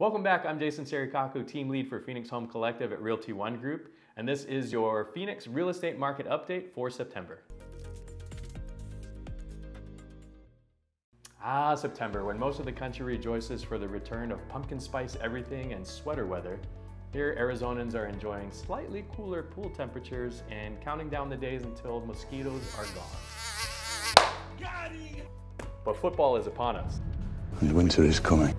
Welcome back. I'm Jason Serikaku, team lead for Phoenix Home Collective at Realty One Group, and this is your Phoenix real estate market update for September. September, when most of the country rejoices for the return of pumpkin spice everything and sweater weather, here Arizonans are enjoying slightly cooler pool temperatures and counting down the days until mosquitoes are gone. Got it. But football is upon us. And winter is coming.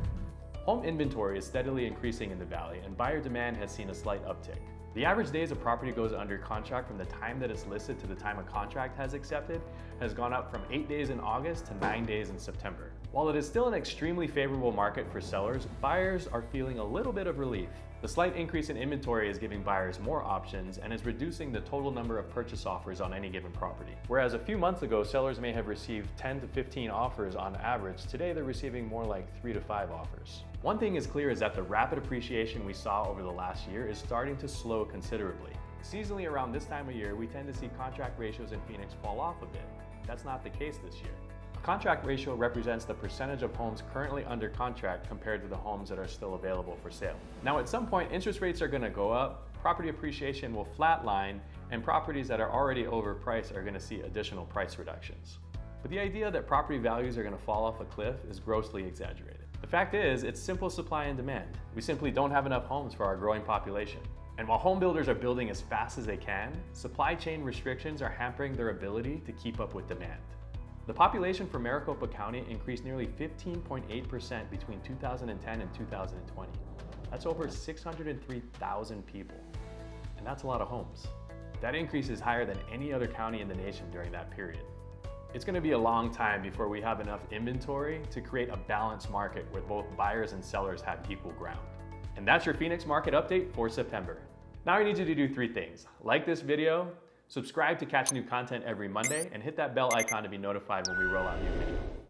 Home inventory is steadily increasing in the valley, and buyer demand has seen a slight uptick. The average days a property goes under contract from the time that it's listed to the time a contract has accepted has gone up from 8 days in August to 9 days in September. While it is still an extremely favorable market for sellers, buyers are feeling a little bit of relief. The slight increase in inventory is giving buyers more options and is reducing the total number of purchase offers on any given property. Whereas a few months ago, sellers may have received 10 to 15 offers on average, today they're receiving more like 3 to 5 offers. One thing is clear is that the rapid appreciation we saw over the last year is starting to slow considerably. Seasonally around this time of year, we tend to see contract ratios in Phoenix fall off a bit. That's not the case this year. A contract ratio represents the percentage of homes currently under contract compared to the homes that are still available for sale. Now, at some point, interest rates are going to go up, property appreciation will flatline, and properties that are already overpriced are going to see additional price reductions. But the idea that property values are going to fall off a cliff is grossly exaggerated. The fact is, it's simple supply and demand. We simply don't have enough homes for our growing population. And while home builders are building as fast as they can, supply chain restrictions are hampering their ability to keep up with demand. The population for Maricopa County increased nearly 15.8% between 2010 and 2020. That's over 603,000 people, and that's a lot of homes. That increase is higher than any other county in the nation during that period. It's going to be a long time before we have enough inventory to create a balanced market where both buyers and sellers have equal ground. And that's your Phoenix market update for September. Now I need you to do 3 things. Like this video, subscribe to catch new content every Monday, and hit that bell icon to be notified when we roll out new videos.